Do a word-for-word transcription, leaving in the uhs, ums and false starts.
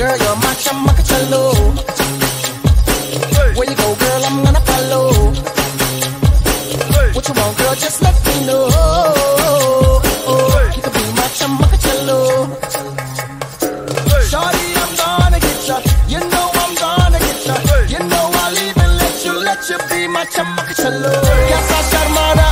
girl, you're my chamak challo. Where you go, girl, I'm gonna follow. What you want, girl, just let me know. You can be my chamak challo. Shawty, I'm gonna get ya. You know I'm gonna get ya. You know I'll even let you, let you be my chamak challo. Kaisa sharmada.